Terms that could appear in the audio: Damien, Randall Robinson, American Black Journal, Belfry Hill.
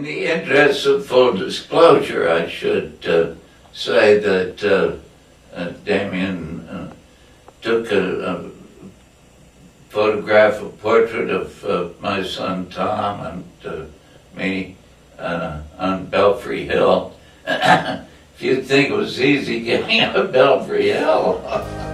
In the interest of full disclosure, I should say that Damien took a photograph, a portrait of my son Tom and me on Belfry Hill. If you'd think it was easy getting up Belfry Hill.